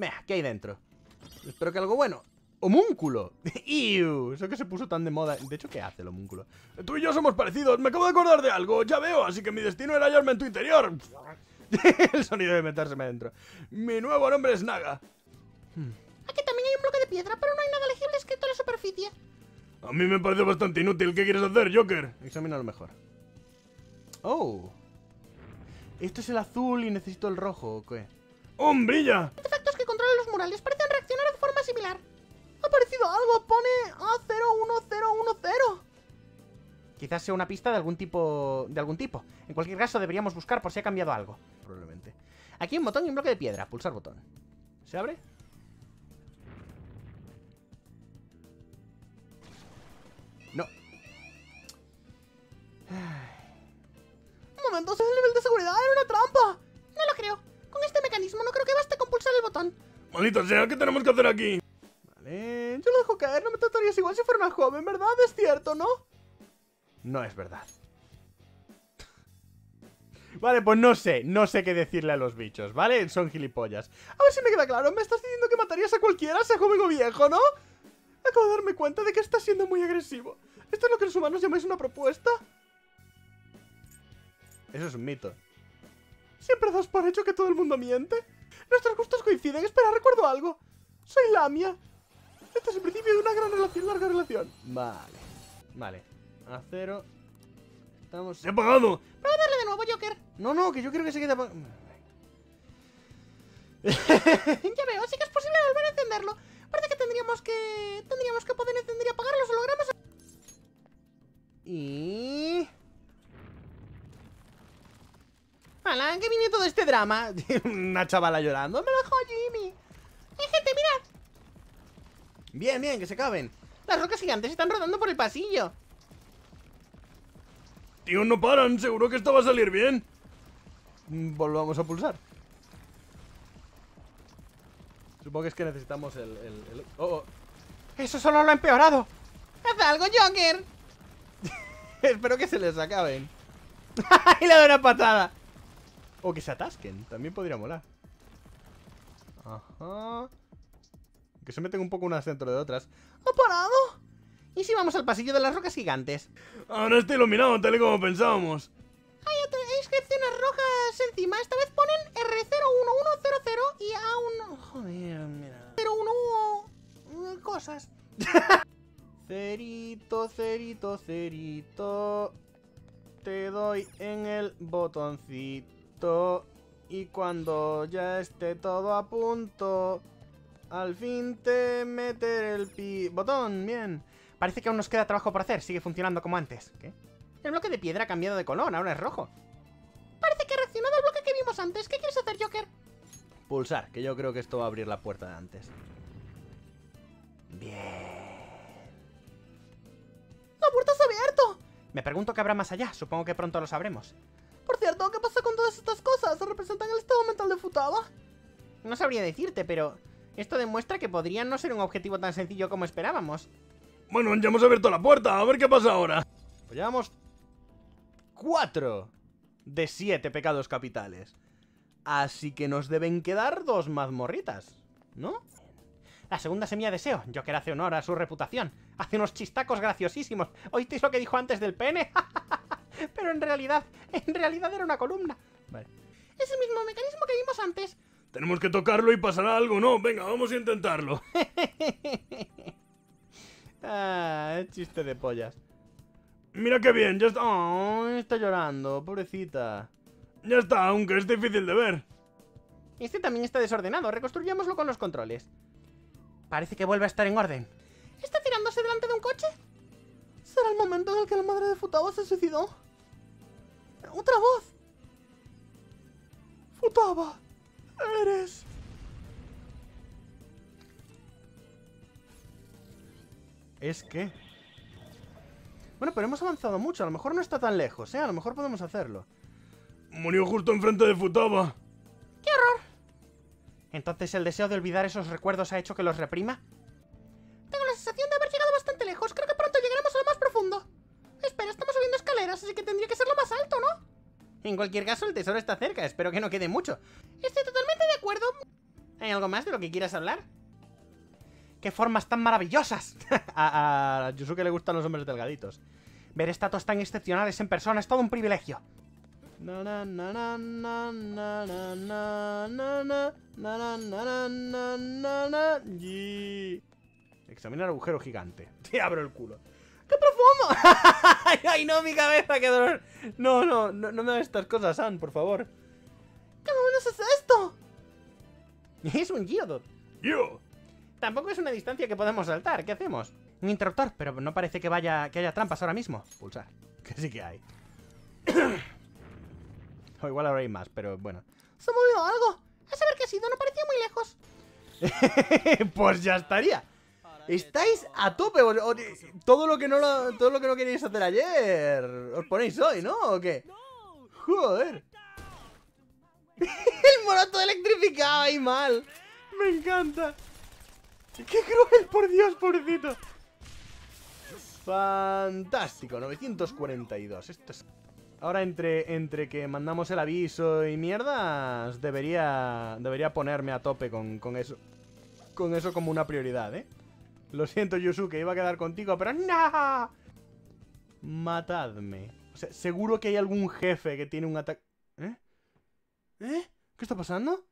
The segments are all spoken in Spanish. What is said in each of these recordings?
Meh, ¿qué hay dentro? Espero que algo bueno. ¡Homúnculo! ¡Iu! Eso que se puso tan de moda. De hecho, ¿qué hace el homúnculo? Tú y yo somos parecidos. Me acabo de acordar de algo. Ya veo, así que mi destino era hallarme en tu interior. El sonido de metérseme dentro. Mi nuevo nombre es Naga. Aquí también hay un bloque de piedra, pero no hay nada legible escrito en la superficie. A mí me parece bastante inútil. ¿Qué quieres hacer, Joker? Examínalo mejor. Oh. Esto es el azul y necesito el rojo, ¿o qué? ¡Hombrilla! Artefactos que controlan los murales parecen reaccionar de forma similar. Ha aparecido algo, pone A01010. Quizás sea una pista de algún tipo. En cualquier caso, deberíamos buscar por si ha cambiado algo. Probablemente. Aquí hay un botón y un bloque de piedra. Pulsar botón. ¿Se abre? No. Un momento, ¿es el nivel de seguridad? ¡Era una trampa! No lo creo. Con este mecanismo no creo que baste con pulsar el botón. Maldita sea, ¿qué tenemos que hacer aquí? Vale, yo lo dejo caer, no me tratarías igual si fuera una joven, ¿verdad? Es cierto, ¿no? No es verdad. Vale, pues no sé qué decirle a los bichos, ¿vale? Son gilipollas. A ver si me queda claro, me estás diciendo que matarías a cualquiera, sea joven o viejo, ¿no? Acabo de darme cuenta de que estás siendo muy agresivo. ¿Esto es lo que los humanos llamáis una propuesta? Eso es un mito. ¿Siempre das por hecho que todo el mundo miente? Nuestros gustos coinciden, espera, recuerdo algo. Soy Lamia. Este es el principio de una gran relación, larga relación. Vale, vale. A cero. Estamos... ¡Se ha apagado! ¡Prueba darle de nuevo, Joker! No, no, que yo quiero que se quede apagado. Ya veo, sí que es posible volver a encenderlo. Parece que tendríamos que poder encender y apagar los hologramas. Y... ¡Hala! ¿Qué viene todo este drama? Una chavala llorando. ¡Me lo dejó Jimmy! ¡Hey, gente, mirad! Bien, bien, que se caben. Las rocas gigantes están rodando por el pasillo. Tío, no paran. Seguro que esto va a salir bien. Volvamos a pulsar. Supongo que es que necesitamos el... ¡Oh, oh! ¡Eso solo lo ha empeorado! ¡Haz algo, Joker! Espero que se les acaben. ¡Y le doy una patada! O que se atasquen. También podría molar. Ajá. Que se meten un poco unas dentro de otras. ¡Ha parado! ¿Y si vamos al pasillo de las rocas gigantes? Ahora está iluminado, tal y como pensábamos. Hay inscripciones rojas encima. Esta vez ponen R01100 y A1... Joder, mira... 011... cosas. Cerito, cerito, cerito... Te doy en el botoncito... Y cuando ya esté todo a punto... Al fin te meteré el botón, bien. Parece que aún nos queda trabajo por hacer, sigue funcionando como antes. ¿Qué? El bloque de piedra ha cambiado de color, ahora es rojo. Parece que ha reaccionado al bloque que vimos antes, ¿qué quieres hacer, Joker? Pulsar, que yo creo que esto va a abrir la puerta de antes. Bien. ¡La puerta se ha abierto! Me pregunto qué habrá más allá, supongo que pronto lo sabremos. Por cierto, ¿qué pasa con todas estas cosas? ¿Se representan el estado mental de Futaba? No sabría decirte, pero... Esto demuestra que podría no ser un objetivo tan sencillo como esperábamos. Bueno, ya hemos abierto la puerta, a ver qué pasa ahora. Pues llevamos 4 de 7 pecados capitales. Así que nos deben quedar 2 mazmorritas, ¿no? La segunda semilla deseo. Joker hace honor a su reputación. Hace unos chistacos graciosísimos. ¿Oísteis lo que dijo antes del pene? Pero en realidad era una columna. Vale. Es el mismo mecanismo que vimos antes. Tenemos que tocarlo y pasará algo, ¿no? Venga, vamos a intentarlo. Ah, chiste de pollas. Mira qué bien, ya está... Oh, está llorando, pobrecita. Ya está, aunque es difícil de ver. Este también está desordenado, reconstruyámoslo con los controles. Parece que vuelve a estar en orden. ¿Está tirándose delante de un coche? ¿Será el momento en el que la madre de Futaba se suicidó? ¡Otra voz! ¡Futaba! Eres... Es que... Bueno, pero hemos avanzado mucho. A lo mejor no está tan lejos, ¿eh? A lo mejor podemos hacerlo. Murió justo enfrente de Futaba. ¡Qué horror! ¿Entonces el deseo de olvidar esos recuerdos ha hecho que los reprima? Tengo la sensación de haber llegado bastante lejos. Creo que pronto llegaremos a lo más profundo. Espera, estamos subiendo escaleras, así que tendría que ser lo más alto, ¿no? En cualquier caso, el tesoro está cerca. Espero que no quede mucho. Estoy totalmente de acuerdo. ¿Hay algo más de lo que quieras hablar? ¡Qué formas tan maravillosas! A Yusuke le gustan los hombres delgaditos. Ver estatuas tan excepcionales en persona es todo un privilegio. Examina el agujero gigante. Te abro el culo. ¡Qué profundo! ¡Ay, no, mi cabeza! ¡Qué dolor! No, no, no, no me hagas estas cosas, San, por favor. ¡Qué menos es esto! Es un geodot. ¡Yo! Tampoco es una distancia que podemos saltar. ¿Qué hacemos? Un interruptor, pero no parece que haya trampas ahora mismo. Pulsar. Que sí que hay. O igual ahora hay más, pero bueno. ¡Se ha movido algo! A saber qué ha sido, no parecía muy lejos. Pues ya estaría. Estáis a tope. Todo lo que no queríais hacer ayer os ponéis hoy, ¿no? ¿O qué? Joder. El morato electrificado ahí mal. Me encanta. ¡Qué cruel, por Dios, pobrecito! Fantástico, 942. Esto es... Ahora entre que mandamos el aviso y mierdas, debería ponerme a tope con eso. Con eso como una prioridad, ¿eh? Lo siento, Yusuke, iba a quedar contigo, pero ¡no! Matadme. O sea, seguro que hay algún jefe que tiene un ataque... ¿Eh? ¿Eh? ¿Qué está pasando?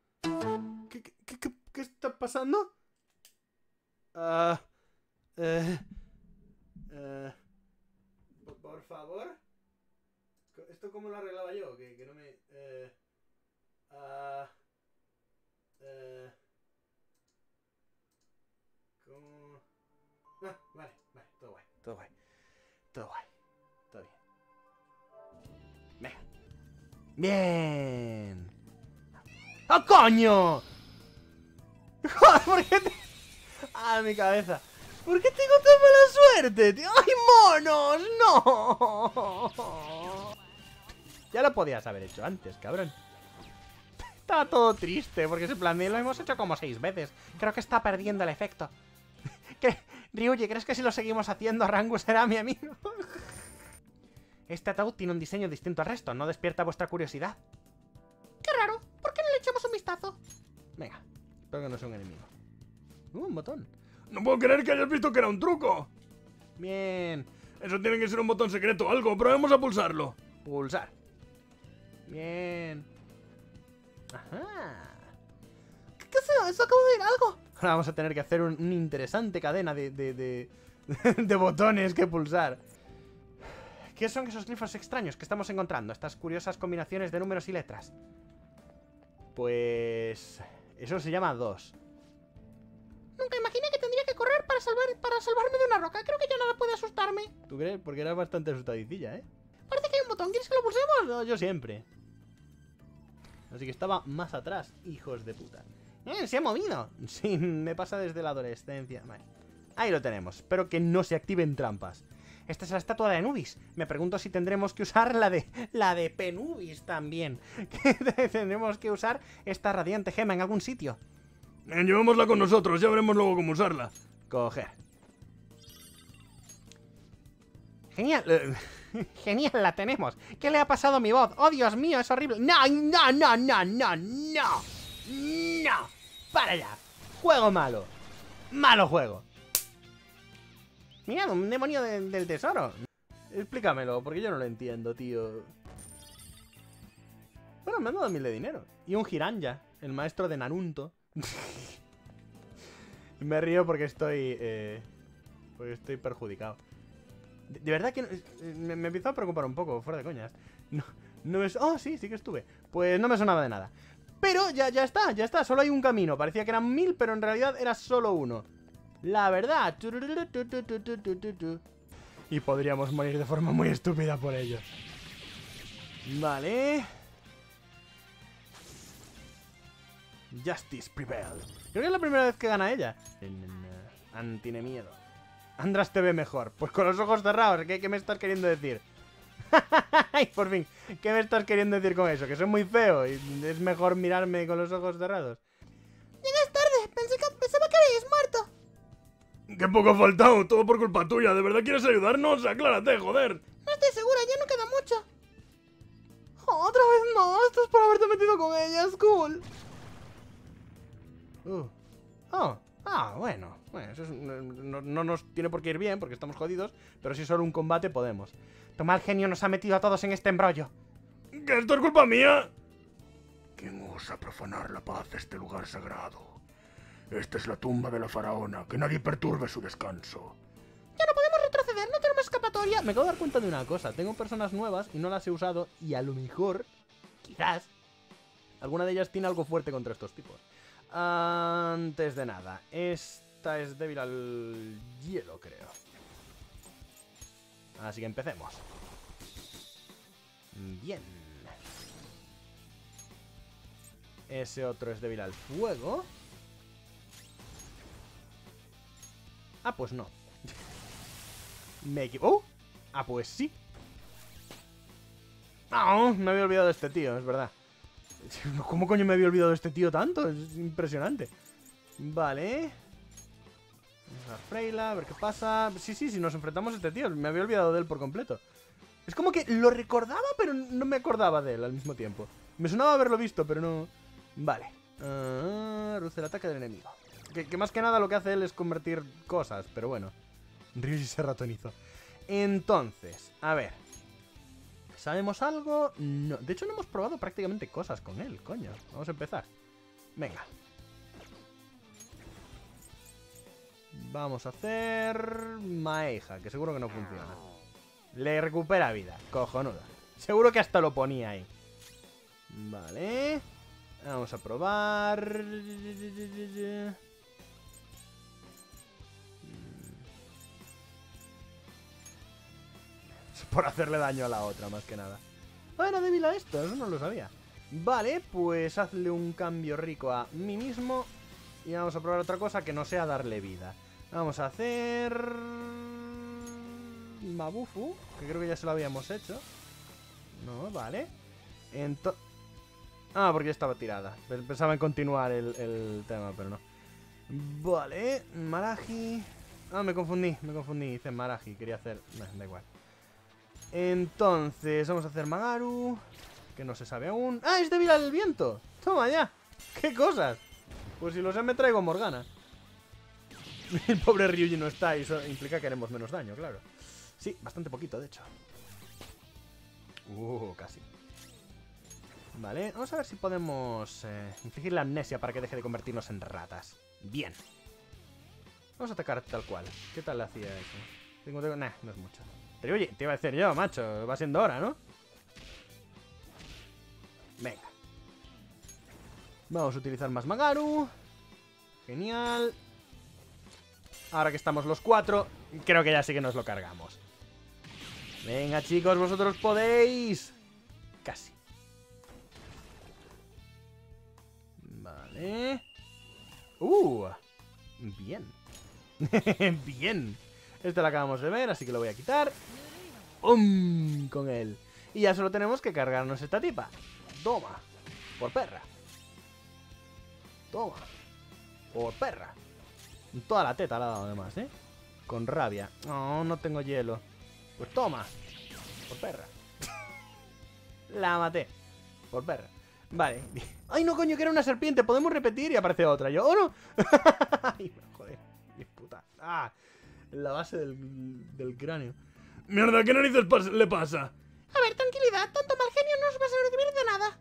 ¿Qué está pasando? Por favor. ¿Esto cómo lo arreglaba yo? Que no me... ¿Cómo? Ah, vale, vale, todo guay, todo guay. Todo guay, todo bien. Venga. ¡Bien! ¡Oh, coño! ¡Joder, por qué te...! ¡Ah, mi cabeza! ¿Por qué tengo tan mala suerte, tío? ¡Ay, monos! ¡No! Ya lo podías haber hecho antes, cabrón. Está todo triste, porque ese plan de lo hemos hecho como 6 veces. Creo que está perdiendo el efecto. Ryuji, ¿crees que si lo seguimos haciendo, Rangu será mi amigo? Este ataúd tiene un diseño distinto al resto. ¿No despierta vuestra curiosidad? ¡Qué raro! ¿Por qué no le echamos un vistazo? Venga, espero que no sea un enemigo. Un botón. No puedo creer que hayas visto que era un truco. Bien. Eso tiene que ser un botón secreto o algo. Probemos a pulsarlo. Pulsar. Bien. Ajá. ¿Qué es eso? Acabo de ver algo. Ahora vamos a tener que hacer una interesante cadena de botones que pulsar. ¿Qué son esos glifos extraños que estamos encontrando? Estas curiosas combinaciones de números y letras. Pues... eso se llama 2. Nunca imaginé que tendría que correr para salvarme de una roca. Creo que ya nada puede asustarme. ¿Tú crees? Porque eras bastante asustadicilla, ¿eh? Parece que hay un botón. ¿Quieres que lo pulsemos? No, yo siempre. Así que estaba más atrás, hijos de puta. ¡Se ha movido! Sí, me pasa desde la adolescencia. Vale. Ahí lo tenemos. Espero que no se activen trampas. Esta es la estatua de Anubis. Me pregunto si tendremos que usar la de Penubis también. Tendremos que usar esta radiante gema en algún sitio. Llevémosla con nosotros, ya veremos luego cómo usarla. Coger. Genial. Genial, la tenemos. ¿Qué le ha pasado a mi voz? ¡Oh, Dios mío, es horrible! ¡No, no, no, no, no, no! ¡No! ¡Para allá! ¡Juego malo! ¡Malo juego! Mirad, un demonio del tesoro. Explícamelo, porque yo no lo entiendo, tío. Bueno, me han dado 1000 de dinero. Y un Jiranya, el maestro de Naruto. Me río porque estoy perjudicado. De verdad que me empiezo a preocupar un poco, fuera de coñas. No es... Oh, sí, sí que estuve. Pues no me sonaba de nada. Pero ya está, solo hay un camino. Parecía que eran 1000, pero en realidad era solo uno. La verdad. Y podríamos morir de forma muy estúpida por ello. Vale. Justice Prevail. Creo que es la primera vez que gana ella. Tiene miedo. Andras te ve mejor. Pues con los ojos cerrados. ¿Qué me estás queriendo decir? Y por fin. ¿Qué me estás queriendo decir con eso? Que soy muy feo y es mejor mirarme con los ojos cerrados. Llegas tarde. Pensaba que habías muerto. Qué poco ha faltado. Todo por culpa tuya. ¿De verdad quieres ayudarnos? Aclárate, joder. No estoy segura. Ya no queda mucho. Otra vez no. Esto es por haberte metido con ella. Es cool. Bueno, eso es, no nos tiene por qué ir bien, porque estamos jodidos. Pero si es solo un combate, podemos. Toma, el genio nos ha metido a todos en este embrollo. ¿Que esto es culpa mía? ¿Quién osa profanar la paz de este lugar sagrado? Esta es la tumba de la faraona. Que nadie perturbe su descanso. Ya no podemos retroceder, no tenemos escapatoria. Me acabo de dar cuenta de una cosa. Tengo personas nuevas y no las he usado. Y a lo mejor, quizás, alguna de ellas tiene algo fuerte contra estos tipos. Antes de nada, esta es débil al hielo, creo. Así que empecemos. Bien. Ese otro es débil al fuego. Ah, pues no. Me equivoco. ¡Oh! Ah, pues sí. ¡Oh! Me había olvidado de este tío, es verdad. ¿Cómo coño me había olvidado de este tío tanto? Es impresionante. Vale. Vamos a Freila, a ver qué pasa. Sí, si nos enfrentamos a este tío. Me había olvidado de él por completo. Es como que lo recordaba, pero no me acordaba de él al mismo tiempo. Me sonaba haberlo visto, pero no... Vale. Reduce el ataque del enemigo. Que más que nada lo que hace él es convertir cosas, pero bueno. Ryuji se ratonizo. Entonces, a ver... ¿Sabemos algo? No. De hecho, no hemos probado prácticamente cosas con él, coño. Vamos a empezar. Venga. Vamos a hacer... Maeja, que seguro que no funciona. Le recupera vida, cojonuda. Seguro que hasta lo ponía ahí. Vale. Vamos a probar... Por hacerle daño a la otra, más que nada. Ah, era débil a esto, eso no lo sabía. Vale, pues hazle un cambio rico a mí mismo. Y vamos a probar otra cosa que no sea darle vida. Vamos a hacer... Mabufu, que creo que ya se lo habíamos hecho. No, vale. Entonces... Ah, porque ya estaba tirada. Pensaba en continuar el tema, pero no. Vale, Maraji... Ah, me confundí. Hice Maraji, quería hacer... No, da igual. Entonces, vamos a hacer Magaru. Que no se sabe aún. ¡Ah, es débil al viento! ¡Toma ya! ¡Qué cosas! Pues si lo sé, me traigo Morgana. El pobre Ryuji no está. Y eso implica que haremos menos daño, claro. Sí, bastante poquito, de hecho. Casi. Vale, vamos a ver si podemos infligir la amnesia para que deje de convertirnos en ratas. Bien. Vamos a atacar tal cual. ¿Qué tal hacía eso? Nah, no es mucho. Pero oye, te iba a decir yo, macho. Va siendo hora, ¿no? Venga. Vamos a utilizar más Magaru. Genial. Ahora que estamos los cuatro, creo que ya sí que nos lo cargamos. Venga, chicos, vosotros podéis. Casi. Vale. Bien. Bien. Este lo acabamos de ver, así que lo voy a quitar. Con él. Y ya solo tenemos que cargarnos esta tipa. Toma. Por perra. Toma. Por perra. Toda la teta la ha dado además, ¿eh? Con rabia. No, no tengo hielo. Pues toma. Por perra. La maté. Por perra. Vale. Ay, no, coño, que era una serpiente. Podemos repetir y aparece otra. Yo, no. Ay, joder. Mi puta. Ah. La base del cráneo. Mierda, ¿qué narices le pasa? A ver, tranquilidad, tanto mal genio no os va a servir de nada.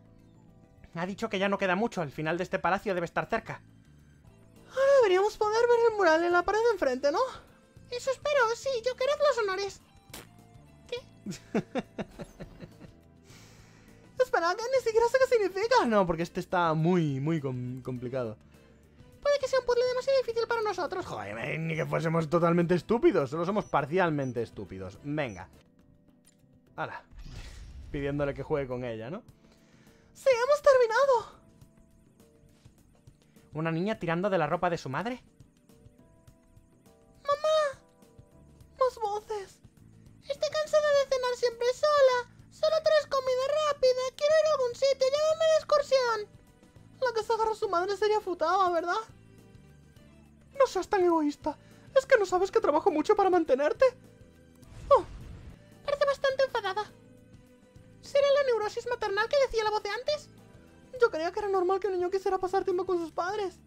Ha dicho que ya no queda mucho. El final de este palacio debe estar cerca. Ahora deberíamos poder ver el mural en la pared de enfrente, ¿no? Eso espero, sí, yo quiero los honores. ¿Qué? Espera, que ni siquiera sé qué significa. No, porque este está muy, muy complicado. Puede que sea un puzzle demasiado difícil para nosotros. Joder, ni que fuésemos totalmente estúpidos. Solo somos parcialmente estúpidos. Venga. Hala. Pidiéndole que juegue con ella, ¿no? ¡Sí, hemos terminado! ¿Una niña tirando de la ropa de su madre? ¡Mamá! Más voces. Estoy cansada de cenar siempre sola. Solo traes comida rápida. Quiero ir a algún sitio. Llévame de excursión. La que se agarró su madre sería Futaba, ¿verdad? No seas tan egoísta. ¿Es que no sabes que trabajo mucho para mantenerte? Oh, parece bastante enfadada. ¿Será la neurosis maternal que decía la voz de antes? Yo creía que era normal que un niño quisiera pasar tiempo con sus padres.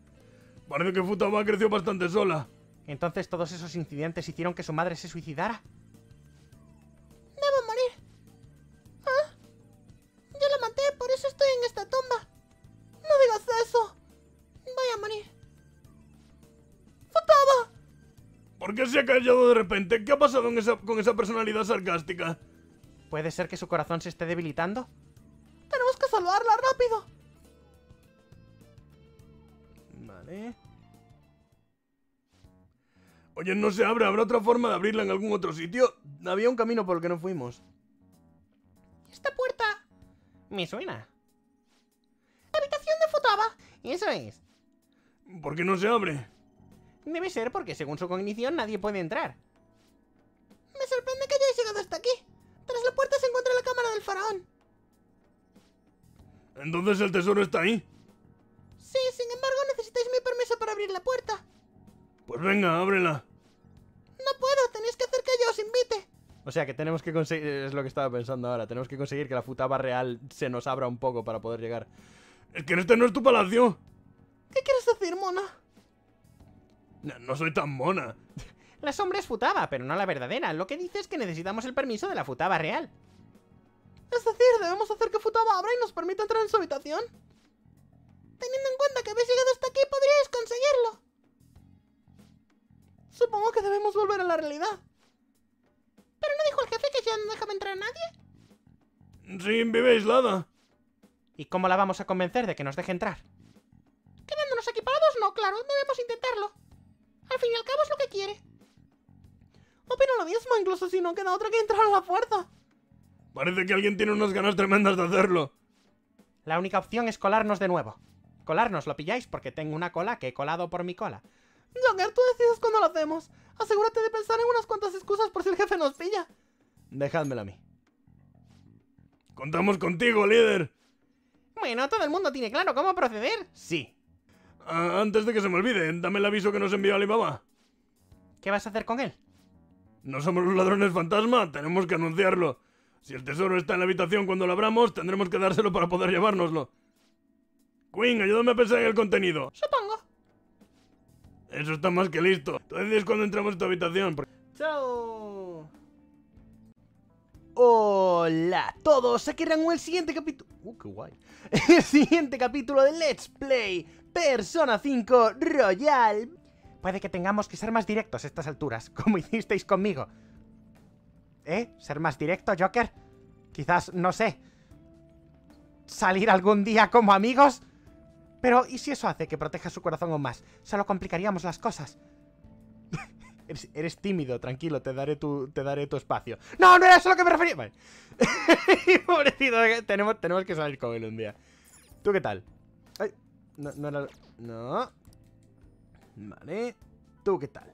Parece que Futaba creció bastante sola. ¿Entonces todos esos incidentes hicieron que su madre se suicidara? Debo morir. ¿Ah? Yo la maté, por eso estoy en esta tumba. No digas eso. Voy a morir. ¡Futaba! ¿Por qué se ha callado de repente? ¿Qué ha pasado con esa personalidad sarcástica? ¿Puede ser que su corazón se esté debilitando? Tenemos que salvarla rápido. Vale. Oye, no se abre. ¿Habrá otra forma de abrirla en algún otro sitio? Había un camino por el que no fuimos. Esta puerta... me suena. Habitación de Futaba. Eso es. ¿Por qué no se abre? Debe ser porque según su cognición nadie puede entrar. Me sorprende que hayáis llegado hasta aquí. Tras la puerta se encuentra la cámara del faraón. ¿Entonces el tesoro está ahí? Sí, sin embargo necesitáis mi permiso para abrir la puerta. Pues venga, ábrela. No puedo, tenéis que hacer que yo os invite. O sea que tenemos que conseguir... es lo que estaba pensando ahora. Tenemos que conseguir que la Futaba real se nos abra un poco para poder llegar. Es que este no es tu palacio. ¿Qué quieres decir, mona? No soy tan mona. La sombra es Futaba, pero no la verdadera. Lo que dice es que necesitamos el permiso de la Futaba real. Es decir, debemos hacer que Futaba abra y nos permita entrar en su habitación. Teniendo en cuenta que habéis llegado hasta aquí, podríais conseguirlo. Supongo que debemos volver a la realidad. ¿Pero no dijo el jefe que ya no dejaba entrar a nadie? Sí, vive aislada. ¿Y cómo la vamos a convencer de que nos deje entrar? Quedándonos equipados, no, claro, debemos intentarlo. Al fin y al cabo es lo que quiere. Opino lo mismo, incluso si no queda otra que entrar a la fuerza. Parece que alguien tiene unas ganas tremendas de hacerlo. La única opción es colarnos de nuevo. Colarnos, ¿lo pilláis? Porque tengo una cola que he colado por mi cola. Joker, tú decides cuándo lo hacemos. Asegúrate de pensar en unas cuantas excusas por si el jefe nos pilla. Dejádmelo a mí. Contamos contigo, líder. Bueno, todo el mundo tiene claro cómo proceder. Sí. Antes de que se me olvide, dame el aviso que nos envió Alibaba. ¿Qué vas a hacer con él? No somos los ladrones fantasma, tenemos que anunciarlo. Si el tesoro está en la habitación cuando lo abramos, tendremos que dárselo para poder llevárnoslo. Queen, ayúdame a pensar en el contenido. Supongo. Eso está más que listo. Tú decides cuando entramos a tu habitación. ¡Chao! Hola a todos, aquí Rango el siguiente capítulo... qué guay. El siguiente capítulo de Let's Play Persona 5 Royal. Puede que tengamos que ser más directos a estas alturas, como hicisteis conmigo. ¿Eh? ¿Ser más directo, Joker? Quizás, no sé, ¿salir algún día como amigos? Pero, ¿y si eso hace que proteja su corazón aún más? Solo complicaríamos las cosas. Eres tímido, tranquilo, te daré tu espacio. ¡No, no era eso a lo que me refería! Vale. Pobrecito, tenemos que salir con él un día. ¿Tú qué tal? Ay, no era... no. Vale. ¿Tú qué tal?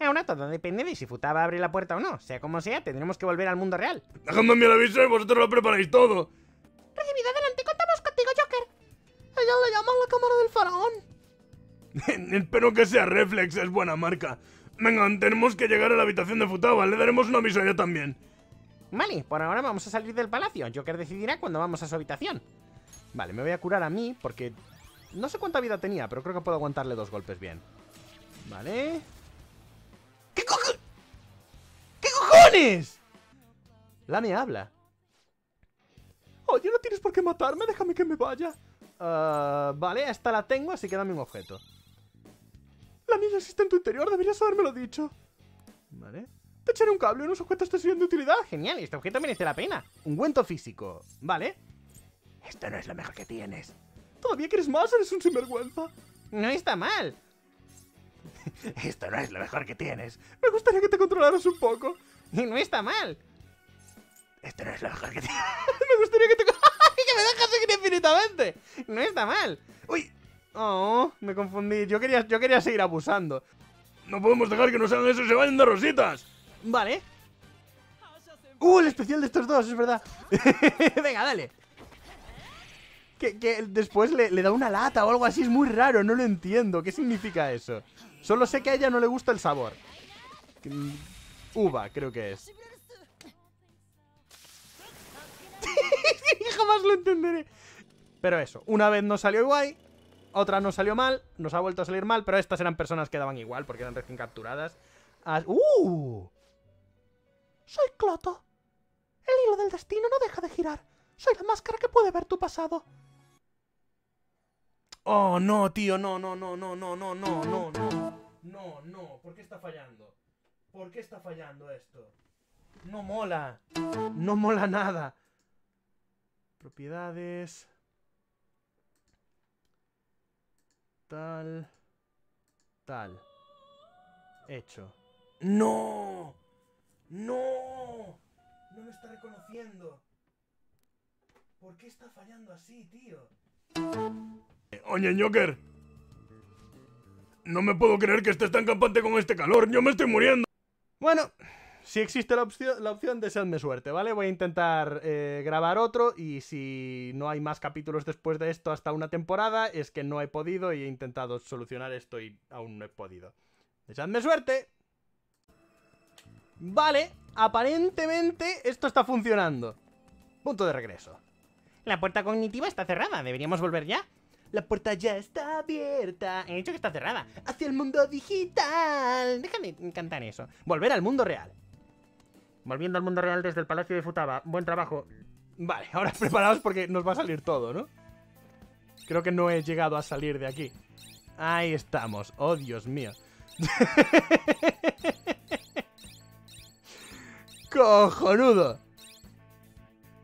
Ahora todo depende de si Futaba abre la puerta o no. Sea como sea, tendremos que volver al mundo real. Dejadme el aviso y vosotros lo preparáis todo. Recibido, adelante, contamos contigo, Joker. Ella le llaman la cámara del faraón. Espero que sea Reflex, es buena marca. Venga, tenemos que llegar a la habitación de Futaba. Le daremos una aviso a ella también. Vale, por ahora vamos a salir del palacio. Joker decidirá cuando vamos a su habitación. Vale, me voy a curar a mí porque... no sé cuánta vida tenía, pero creo que puedo aguantarle dos golpes bien. Vale... ¿Qué cojones? ¿Qué cojones? La me habla. Oye, no tienes por qué matarme, déjame que me vaya. Vale, hasta la tengo, así que dame un objeto. La niña existe en tu interior, deberías habérmelo dicho. Vale. Te echaré un cable, unos objetos te sirven de utilidad. Genial, este objeto merece la pena. Ungüento físico, vale. Esto no es lo mejor que tienes. ¿Todavía quieres más? Eres un sinvergüenza. No está mal. Esto no es lo mejor que tienes. Me gustaría que te controlaras un poco. Y no está mal. Esto no es lo mejor que tienes. Me gustaría que te... que me dejas seguir infinitamente. No está mal. Uy. Oh, me confundí. Yo quería seguir abusando. No podemos dejar que nos hagan eso y se vayan de rositas. Vale. El especial de estos dos, es verdad. Venga, dale. Que después le da una lata o algo así. Es muy raro, no lo entiendo. ¿Qué significa eso? Solo sé que a ella no le gusta el sabor. Uva, creo que es. Jamás lo entenderé. Pero eso, una vez nos salió guay. Otra nos salió mal, nos ha vuelto a salir mal, pero estas eran personas que daban igual porque eran recién capturadas. ¡Uh! Soy Cloto. El hilo del destino no deja de girar. Soy la máscara que puede ver tu pasado. Oh, no, tío, no. ¿Por qué está fallando? ¿Por qué está fallando esto? No mola. No mola nada. Propiedades. Tal. Tal. Hecho. ¡No! ¡No! No me está reconociendo. ¿Por qué está fallando así, tío? Oye, Joker. No me puedo creer que estés tan campante con este calor. ¡Yo me estoy muriendo! Bueno, si existe la opción, deseadme suerte, ¿vale? Voy a intentar grabar otro y si no hay más capítulos después de esto hasta una temporada, es que no he podido y he intentado solucionar esto y aún no he podido. ¡Deseadme suerte! Vale, aparentemente esto está funcionando. Punto de regreso. La puerta cognitiva está cerrada, deberíamos volver ya. La puerta ya está abierta. He dicho que está cerrada. Hacia el mundo digital. Déjame cantar eso. Volver al mundo real. Volviendo al mundo real desde el Palacio de Futaba. Buen trabajo. Vale, ahora preparaos porque nos va a salir todo, ¿no? Creo que no he llegado a salir de aquí. Ahí estamos. Oh, Dios mío. ¡Cojonudo!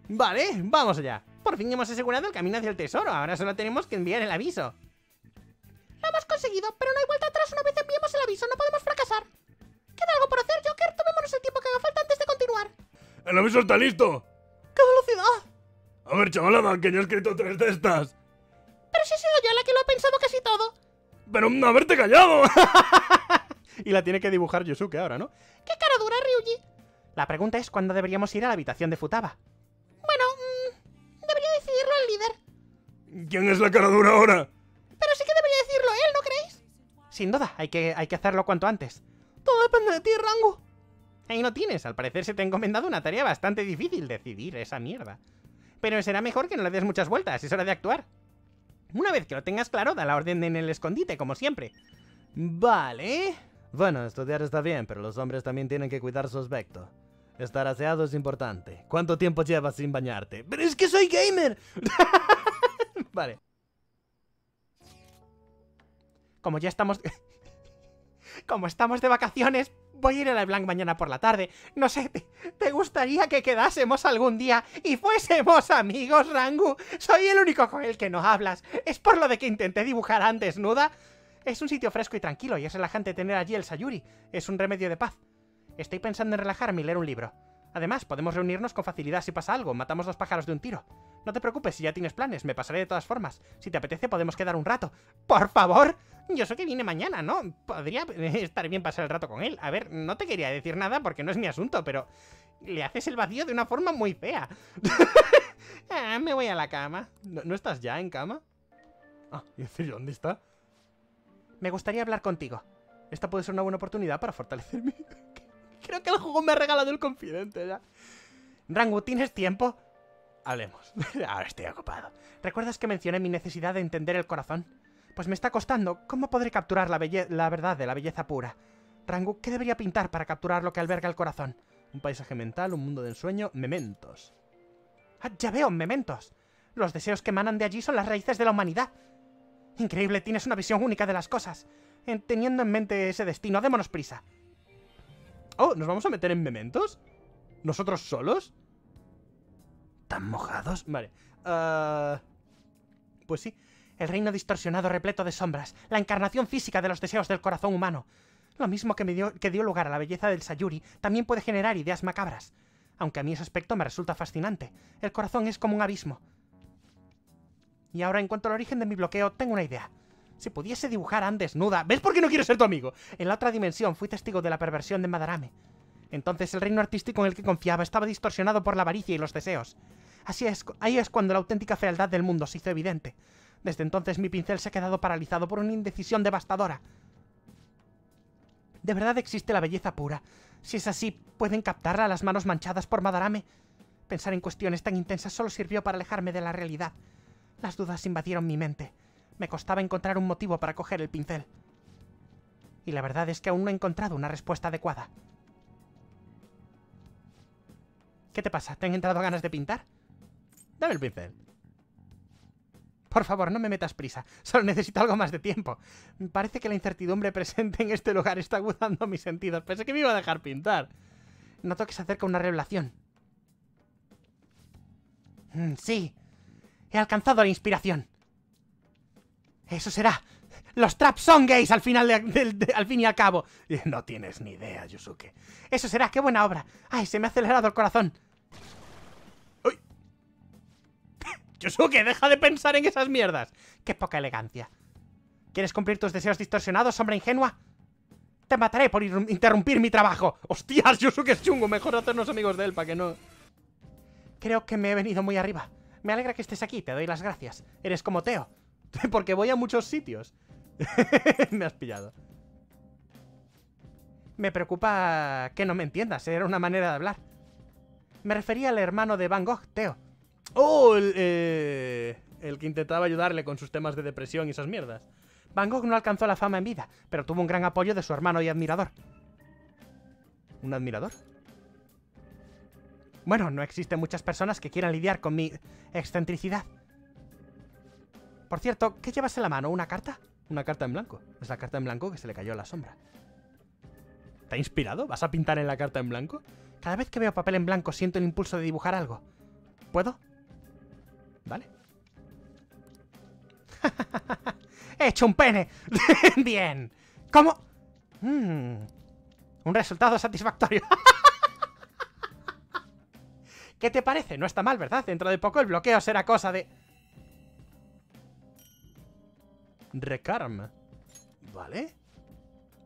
Vale, vamos allá. Por fin hemos asegurado el camino hacia el tesoro. Ahora solo tenemos que enviar el aviso. Lo hemos conseguido, pero no hay vuelta atrás. Una vez enviemos el aviso, no podemos fracasar. ¿Queda algo por hacer, Joker? Tomémonos el tiempo que haga falta antes de continuar. ¡El aviso está listo! ¡Qué velocidad! A ver, chavalada, que yo he escrito 3 de estas. Pero si he sido yo la que lo ha pensado casi todo. ¡Pero no haberte callado! Y la tiene que dibujar Yusuke ahora, ¿no? ¡Qué cara dura, Ryuji! La pregunta es cuándo deberíamos ir a la habitación de Futaba. Bueno, debería decidirlo el líder. ¿Quién es la cara dura ahora? Pero sí que debería decirlo él, ¿no creéis? Sin duda, hay que hacerlo cuanto antes. Todo depende de ti, Rango. Ahí no tienes, al parecer se te ha encomendado una tarea bastante difícil, decidir esa mierda. Pero será mejor que no le des muchas vueltas, es hora de actuar. Una vez que lo tengas claro, da la orden en el escondite, como siempre. Vale. Bueno, estudiar está bien, pero los hombres también tienen que cuidar su aspecto. Estar aseado es importante. ¿Cuánto tiempo llevas sin bañarte? ¡Pero es que soy gamer! Vale. Como estamos de vacaciones, voy a ir a la Blanc mañana por la tarde. No sé, ¿te gustaría que quedásemos algún día y fuésemos amigos, Rangu? Soy el único con el que no hablas. Es por lo de que intenté dibujar antes, ¿nuda? Es un sitio fresco y tranquilo y es relajante tener allí el Sayuri. Es un remedio de paz. Estoy pensando en relajarme y leer un libro. Además, podemos reunirnos con facilidad si pasa algo. Matamos dos pájaros de un tiro. No te preocupes si ya tienes planes. Me pasaré de todas formas. Si te apetece, podemos quedar un rato. ¡Por favor! Yo sé que viene mañana, ¿no? Podría estar bien pasar el rato con él. A ver, no te quería decir nada porque no es mi asunto, pero... le haces el vacío de una forma muy fea. Me voy a la cama. ¿No estás ya en cama? Ah, ¿y el serio dónde está? Me gustaría hablar contigo. Esta puede ser una buena oportunidad para fortalecer mi... Creo que el juego me ha regalado el confidente ya. Rangu, ¿tienes tiempo? Hablemos. Ahora estoy ocupado. ¿Recuerdas que mencioné mi necesidad de entender el corazón? Pues me está costando. ¿Cómo podré capturar la verdad de la belleza pura? Rangu, ¿qué debería pintar para capturar lo que alberga el corazón? Un paisaje mental, un mundo de ensueño, mementos. ¡Ah, ya veo! ¡Mementos! Los deseos que emanan de allí son las raíces de la humanidad. Increíble, tienes una visión única de las cosas. Teniendo en mente ese destino, démonos prisa. Oh, ¿nos vamos a meter en mementos? ¿Nosotros solos? ¿Tan mojados? Vale. Pues sí. El reino distorsionado repleto de sombras. La encarnación física de los deseos del corazón humano. Lo mismo que dio lugar a la belleza del Sayuri, también puede generar ideas macabras. Aunque a mí ese aspecto me resulta fascinante. El corazón es como un abismo. Y ahora, en cuanto al origen de mi bloqueo, tengo una idea. Si pudiese dibujar a An desnuda... ¿Ves por qué no quiero ser tu amigo? En la otra dimensión fui testigo de la perversión de Madarame. Entonces el reino artístico en el que confiaba estaba distorsionado por la avaricia y los deseos. Así es, ahí es cuando la auténtica fealdad del mundo se hizo evidente. Desde entonces mi pincel se ha quedado paralizado por una indecisión devastadora. ¿De verdad existe la belleza pura? Si es así, ¿pueden captarla las manos manchadas por Madarame? Pensar en cuestiones tan intensas solo sirvió para alejarme de la realidad. Las dudas invadieron mi mente. Me costaba encontrar un motivo para coger el pincel. Y la verdad es que aún no he encontrado una respuesta adecuada. ¿Qué te pasa? ¿Te han entrado ganas de pintar? Dame el pincel. Por favor, no me metas prisa. Solo necesito algo más de tiempo. Parece que la incertidumbre presente en este lugar está agudando mis sentidos. Pensé que me iba a dejar pintar. Noto que se acerca una revelación. Sí. He alcanzado la inspiración. Eso será. Los traps son gays al final al fin y al cabo. No tienes ni idea, Yusuke. Eso será. Qué buena obra. Ay, se me ha acelerado el corazón. ¡Uy! Yusuke, deja de pensar en esas mierdas. Qué poca elegancia. ¿Quieres cumplir tus deseos distorsionados, sombra ingenua? Te mataré por interrumpir mi trabajo. ¡Hostias, Yusuke es chungo! Mejor hacernos amigos de él para que no... Creo que me he venido muy arriba. Me alegra que estés aquí, te doy las gracias. Eres como Theo. Porque voy a muchos sitios. Me has pillado. Me preocupa que no me entiendas, era una manera de hablar. Me refería al hermano de Van Gogh, Theo. ¡Oh! El que intentaba ayudarle con sus temas de depresión y esas mierdas. Van Gogh no alcanzó la fama en vida, pero tuvo un gran apoyo de su hermano y admirador. ¿Un admirador? Bueno, no existen muchas personas que quieran lidiar con mi excentricidad. Por cierto, ¿qué llevas en la mano? ¿Una carta? Una carta en blanco. Es la carta en blanco que se le cayó a la sombra. ¿Te ha inspirado? ¿Vas a pintar en la carta en blanco? Cada vez que veo papel en blanco siento el impulso de dibujar algo. ¿Puedo? Vale. ¡He hecho un pene! ¡Bien! ¿Cómo? Un resultado satisfactorio. ¿Qué te parece? No está mal, ¿verdad? Dentro de poco el bloqueo será cosa de... Recarm. ¿Vale?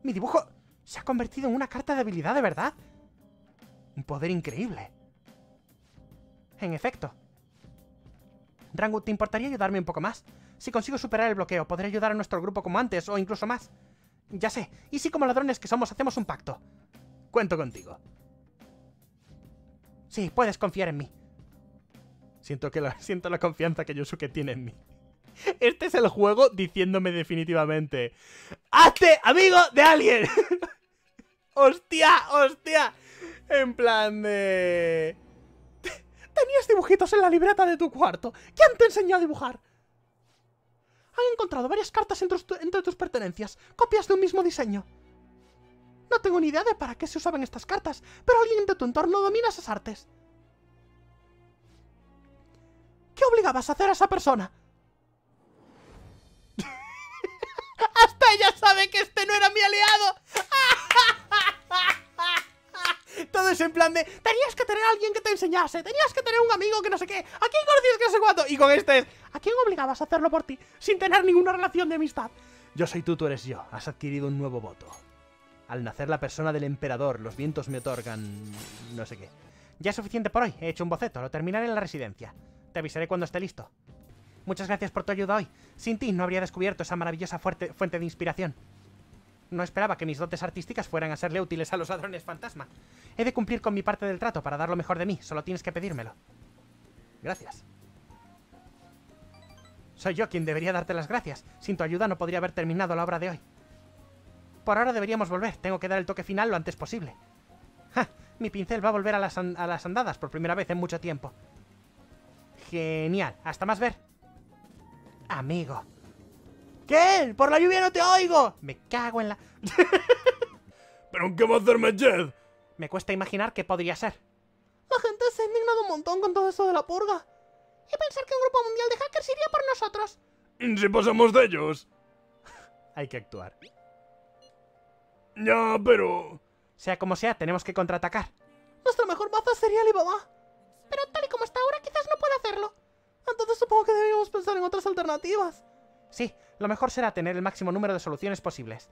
Mi dibujo se ha convertido en una carta de habilidad, ¿de verdad? Un poder increíble. En efecto. Rangu, ¿te importaría ayudarme un poco más? Si consigo superar el bloqueo, podré ayudar a nuestro grupo como antes, o incluso más. Ya sé. ¿Y si como ladrones que somos hacemos un pacto? Cuento contigo. Sí, puedes confiar en mí. Siento la confianza que Yusuke tiene en mí. Este es el juego diciéndome definitivamente: ¡hazte amigo de alguien! ¡Hostia, hostia! En plan de... Tenías dibujitos en la libreta de tu cuarto. ¿Quién te enseñó a dibujar? Han encontrado varias cartas entre tus pertenencias, copias de un mismo diseño. No tengo ni idea de para qué se usaban estas cartas, pero alguien de tu entorno domina esas artes. ¿Qué obligabas a hacer a esa persona? ¡Hasta ella sabe que este no era mi aliado! Todo es en plan de... Tenías que tener a alguien que te enseñase, tenías que tener un amigo que no sé qué, a quién conocías que no sé cuánto... Y con este es... ¿A quién obligabas a hacerlo por ti, sin tener ninguna relación de amistad? Yo soy tú eres yo. Has adquirido un nuevo voto. Al nacer la persona del emperador, los vientos me otorgan... no sé qué. Ya es suficiente por hoy. He hecho un boceto. Lo terminaré en la residencia. Te avisaré cuando esté listo. Muchas gracias por tu ayuda hoy. Sin ti no habría descubierto esa maravillosa fuente de inspiración. No esperaba que mis dotes artísticas fueran a serle útiles a los ladrones fantasma. He de cumplir con mi parte del trato para dar lo mejor de mí. Solo tienes que pedírmelo. Gracias. Soy yo quien debería darte las gracias. Sin tu ayuda no podría haber terminado la obra de hoy. Por ahora deberíamos volver. Tengo que dar el toque final lo antes posible. ¡Ja! Mi pincel va a volver a las andadas por primera vez en mucho tiempo. Genial. Hasta más ver. Amigo. ¿Qué? ¡Por la lluvia no te oigo! Me cago en la... ¿Pero qué va a hacer Medjed? Me cuesta imaginar qué podría ser. La gente se ha indignado un montón con todo eso de la purga. Y pensar que un grupo mundial de hackers iría por nosotros. Si pasamos de ellos. Hay que actuar. Ya, pero... Sea como sea, tenemos que contraatacar. Nuestra mejor baza sería Alibaba. Pero tal y como está ahora, quizás no pueda hacerlo. Entonces supongo que deberíamos pensar en otras alternativas. Sí, lo mejor será tener el máximo número de soluciones posibles.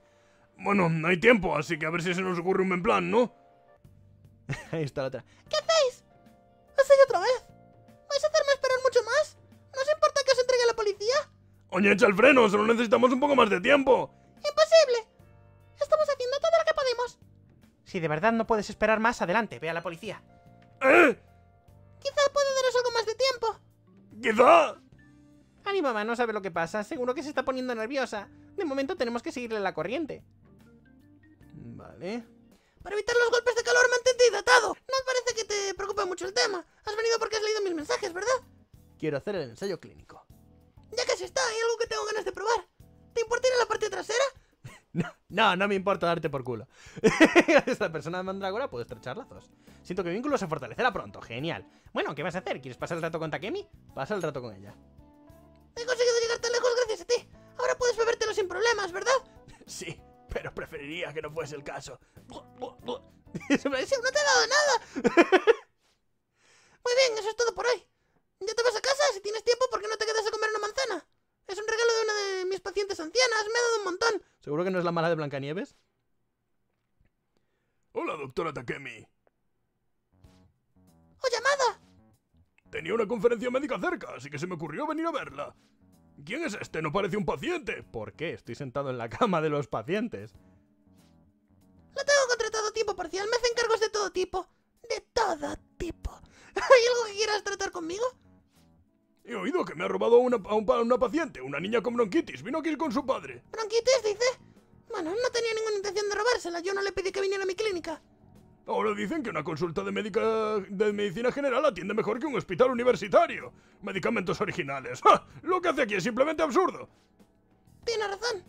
Bueno, no hay tiempo, así que a ver si se nos ocurre un buen plan, ¿no? Ahí está la otra. ¿Qué hacéis? ¿Hacéis otra vez? ¿Vais a hacerme esperar mucho más? ¿No os importa que os entregue la policía? Oye, echa el freno, solo necesitamos un poco más de tiempo. ¡Imposible! Estamos haciendo todo lo que podemos. Si de verdad no puedes esperar más, adelante, ve a la policía. Quizá pueda daros algo más de tiempo. ¿Quizá? Alibaba no sabe lo que pasa, seguro que se está poniendo nerviosa. De momento tenemos que seguirle la corriente. Vale. Para evitar los golpes de calor, mantente hidratado. No parece que te preocupa mucho el tema. Has venido porque has leído mis mensajes, ¿verdad? Quiero hacer el ensayo clínico. Ya que se está, hay algo que tengo ganas de probar. ¿Te importa ir a la parte trasera? No me importa darte por culo. Esta persona de Mandrágora puede estrechar lazos. Siento que mi vínculo se fortalecerá pronto. Genial. Bueno, ¿qué vas a hacer? ¿Quieres pasar el rato con Takemi? Pasa el rato con ella. He conseguido llegar tan lejos gracias a ti. Ahora puedes bebértelo sin problemas, ¿verdad? Sí, pero preferiría que no fuese el caso. No te he dado nada. Muy bien, eso es todo por hoy. ¿Ya te vas a casa? Si tienes tiempo, ¿por qué no te quedas a comer una manzana? Es un regalo de una de mis pacientes ancianas. Me ha dado un montón. ¿Seguro que no es la mala de Blancanieves? Hola, doctora Takemi. ¡Oh, llamada! Tenía una conferencia médica cerca, así que se me ocurrió venir a verla. ¿Quién es este? No parece un paciente. ¿Por qué? Estoy sentado en la cama de los pacientes. Lo tengo contratado a tiempo parcial. Me hacen cargos de todo tipo. De todo tipo. ¿Hay algo que quieras tratar conmigo? He oído que me ha robado a una paciente, una niña con bronquitis. Vino aquí con su padre. ¿Bronquitis, dice? Bueno, no tenía ninguna intención de robársela. Yo no le pedí que viniera a mi clínica. Ahora dicen que una consulta de medicina general atiende mejor que un hospital universitario. Medicamentos originales. ¡Ja! Lo que hace aquí es simplemente absurdo. Tiene razón.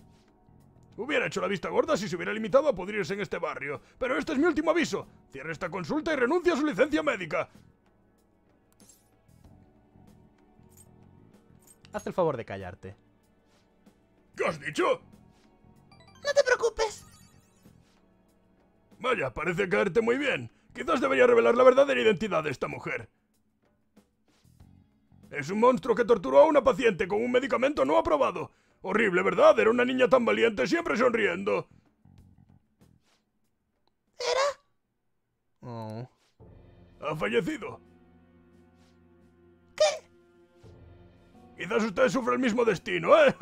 Hubiera hecho la vista gorda si se hubiera limitado a pudrirse en este barrio. Pero este es mi último aviso. Cierra esta consulta y renuncia a su licencia médica. Haz el favor de callarte. ¿Qué has dicho? No te preocupes. Vaya, parece caerte muy bien. Quizás debería revelar la verdadera identidad de esta mujer. Es un monstruo que torturó a una paciente con un medicamento no aprobado. Horrible, ¿verdad? Era una niña tan valiente, siempre sonriendo. ¿Era? Oh. Ha fallecido. Quizás usted sufre el mismo destino, ¿eh?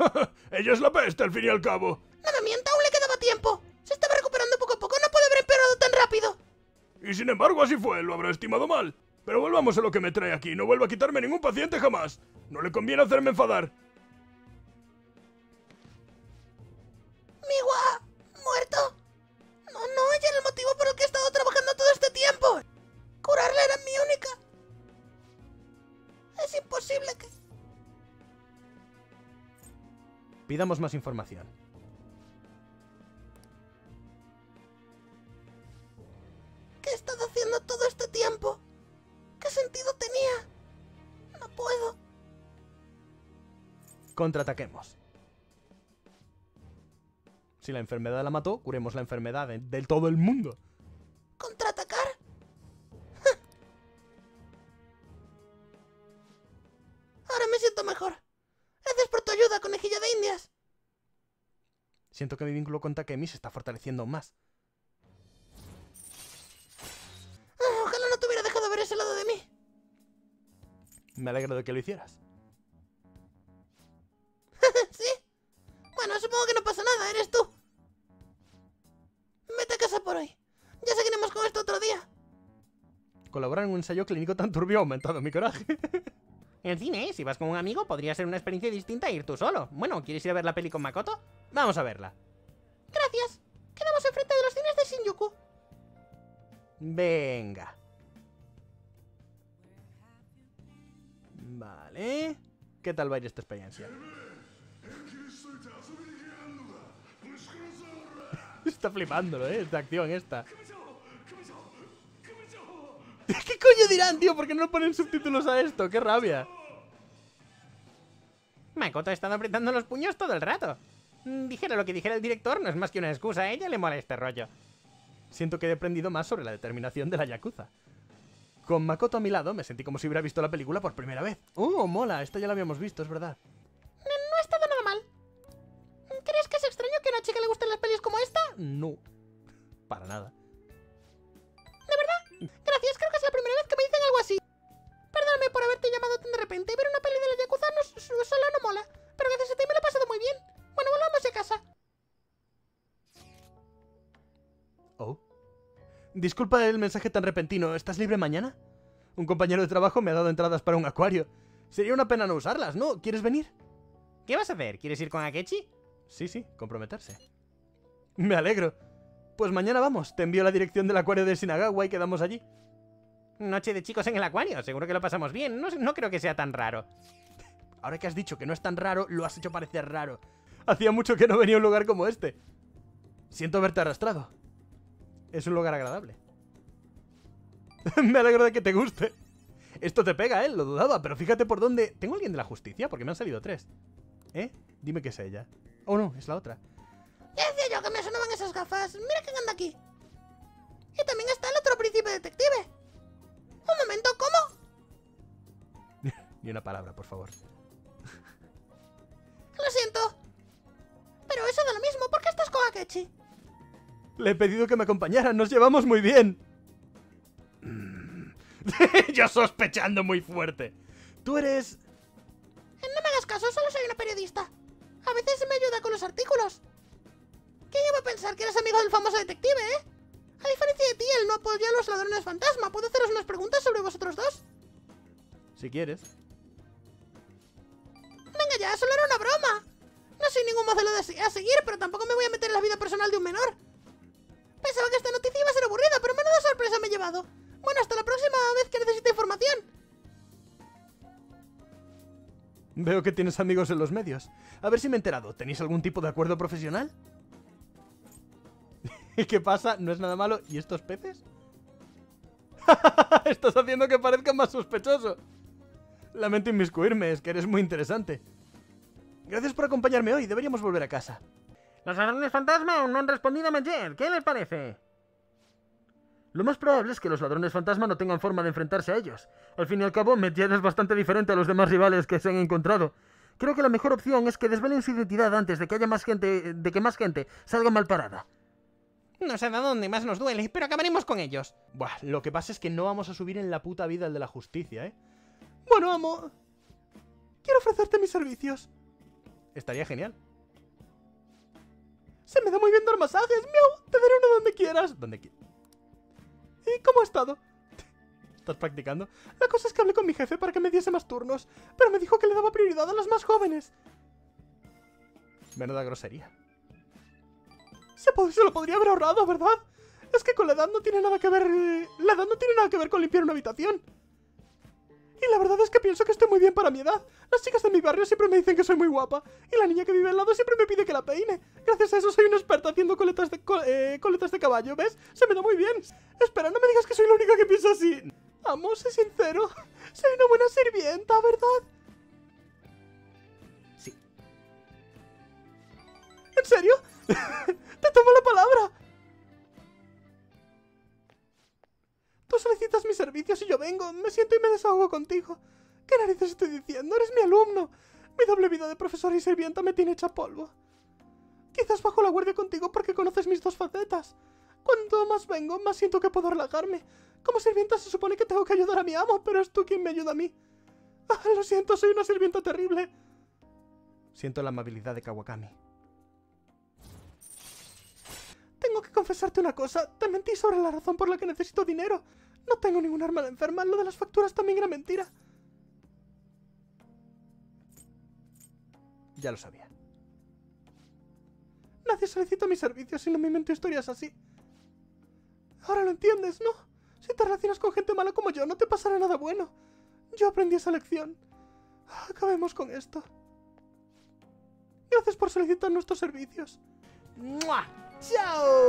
Ella es la peste, al fin y al cabo. No me mienta, aún le quedaba tiempo. Se estaba recuperando poco a poco, no puede haber empeorado tan rápido. Y sin embargo, así fue, lo habrá estimado mal. Pero volvamos a lo que me trae aquí, no vuelvo a quitarme ningún paciente jamás. No le conviene hacerme enfadar. ¿Miwa? ¿Muerto? No, ella era el motivo por el que he estado trabajando todo este tiempo. Curarla era mi única. Es imposible que... Pidamos más información. ¿Qué he estado haciendo todo este tiempo? ¿Qué sentido tenía? No puedo. Contraataquemos. Si la enfermedad la mató, curemos la enfermedad del todo el mundo. ¿Contraatacar? Ahora me siento mejor. Gracias por tu ayuda, conejillo de indias. Siento que mi vínculo con Takemi se está fortaleciendo aún más. Oh, ojalá no te hubiera dejado ver ese lado de mí. Me alegro de que lo hicieras. ¿Sí? Bueno, supongo que no pasa nada, eres tú. Vete a casa por hoy. Ya seguiremos con esto otro día. Colaborar en un ensayo clínico tan turbio ha aumentado mi coraje. En cine, si vas con un amigo, podría ser una experiencia distinta ir tú solo. Bueno, ¿quieres ir a ver la peli con Makoto? Vamos a verla. Gracias. Quedamos enfrente de los cines de Shinjuku. Venga. Vale. ¿Qué tal va a ir esta experiencia? Está flipándolo, esta acción esta. ¿Qué coño dirán, tío? ¿Por qué no ponen subtítulos a esto? ¡Qué rabia! Makoto ha estado apretando los puños todo el rato. Dijera lo que dijera el director, no es más que una excusa. A ella le mola este rollo. Siento que he aprendido más sobre la determinación de la Yakuza. Con Makoto a mi lado me sentí como si hubiera visto la película por primera vez. ¡Oh, mola! Esta ya la habíamos visto, es verdad. No ha estado nada mal. ¿Crees que es extraño que a una chica le gusten las pelis como esta? No. Para nada. ¿De verdad? Gracias, creo que es la primera vez que me dicen algo así. Perdóname por haberte llamado tan de repente. Ver una peli de la Yakuza solo no mola. Pero gracias a ti me lo he pasado muy bien. Bueno, volvamos a casa. Oh. Disculpa el mensaje tan repentino. ¿Estás libre mañana? Un compañero de trabajo me ha dado entradas para un acuario. Sería una pena no usarlas, ¿no? ¿Quieres venir? ¿Qué vas a hacer? ¿Quieres ir con Akechi? Sí, sí, comprometerse. Me alegro. Pues mañana vamos. Te envío la dirección del acuario de Shinagawa y quedamos allí. Noche de chicos en el acuario. Seguro que lo pasamos bien. No creo que sea tan raro. Ahora que has dicho que no es tan raro, lo has hecho parecer raro. Hacía mucho que no venía a un lugar como este. Siento haberte arrastrado. Es un lugar agradable. Me alegro de que te guste. Esto te pega, ¿eh? Lo dudaba, pero fíjate por dónde... ¿Tengo alguien de la justicia? Porque me han salido tres. ¿Eh? Dime que es ella. Oh, no, es la otra. Ya decía yo que me sonaban esas gafas. Mira quién anda aquí. Y también está el otro príncipe detective. Un momento, ¿cómo? Ni una palabra, por favor. Lo siento. Pero eso da lo mismo. ¿Por qué estás con Akechi? Le he pedido que me acompañara. Nos llevamos muy bien. Yo sospechando muy fuerte. Tú eres... No me hagas caso, solo soy una periodista. A veces me ayuda con los artículos. ¿Quién iba a pensar que eres amigo del famoso detective, eh? A diferencia de ti, él no apoya a los ladrones fantasma. ¿Puedo haceros unas preguntas sobre vosotros dos? Si quieres. Venga ya, solo era una broma. No soy ningún modelo a seguir, pero tampoco me voy a meter en la vida personal de un menor. Pensaba que esta noticia iba a ser aburrida, pero menuda sorpresa me he llevado. Bueno, hasta la próxima vez que necesite información. Veo que tienes amigos en los medios. A ver si me he enterado. ¿Tenéis algún tipo de acuerdo profesional? ¿Y qué pasa? ¿No es nada malo? ¿Y estos peces? Estás haciendo que parezca más sospechoso. Lamento inmiscuirme, es que eres muy interesante. Gracias por acompañarme hoy. Deberíamos volver a casa. Los ladrones fantasma aún no han respondido a Medjed. ¿Qué les parece? Lo más probable es que los ladrones fantasma no tengan forma de enfrentarse a ellos. Al fin y al cabo, Medjed es bastante diferente a los demás rivales que se han encontrado. Creo que la mejor opción es que desvelen su identidad antes de que haya más gente, de que más gente salga mal parada. No sé de dónde más nos duele, pero acabaremos con ellos. Buah, lo que pasa es que no vamos a subir en la puta vida al de la justicia, ¿eh? Bueno, amo... Quiero ofrecerte mis servicios. Estaría genial. Se me da muy bien dar masajes, miau. Te daré uno donde quieras. Donde quieras. ¿Y cómo ha estado? ¿Estás practicando? La cosa es que hablé con mi jefe para que me diese más turnos, pero me dijo que le daba prioridad a los más jóvenes. Menuda grosería. Se lo podría haber ahorrado, ¿verdad? Es que con la edad no tiene nada que ver... La edad no tiene nada que ver con limpiar una habitación. Y la verdad es que pienso que estoy muy bien para mi edad. Las chicas de mi barrio siempre me dicen que soy muy guapa. Y la niña que vive al lado siempre me pide que la peine. Gracias a eso soy una experta haciendo coletas de caballo, ¿ves? Se me da muy bien. Espera, no me digas que soy la única que piensa así. Amo, sé sincero. Soy una buena sirvienta, ¿verdad? Sí. ¿En serio? ¡Te tomo la palabra! Tú solicitas mis servicios y yo vengo, me siento y me desahogo contigo. ¿Qué narices estoy diciendo? ¡Eres mi alumno! Mi doble vida de profesor y sirvienta me tiene hecha polvo. Quizás bajo la guardia contigo porque conoces mis dos facetas. Cuanto más vengo, más siento que puedo relajarme. Como sirvienta se supone que tengo que ayudar a mi amo, pero es tú quien me ayuda a mí. Ah, lo siento, soy una sirvienta terrible. Siento la amabilidad de Kawakami. Tengo que confesarte una cosa. Te mentí sobre la razón por la que necesito dinero. No tengo ningún hermana enferma. Lo de las facturas también era mentira. Ya lo sabía. Nadie solicita mis servicios si no me invento historias así. Ahora lo entiendes, ¿no? Si te relacionas con gente mala como yo, no te pasará nada bueno. Yo aprendí esa lección. Acabemos con esto. Gracias por solicitar nuestros servicios. ¡Mua! ¡Chao!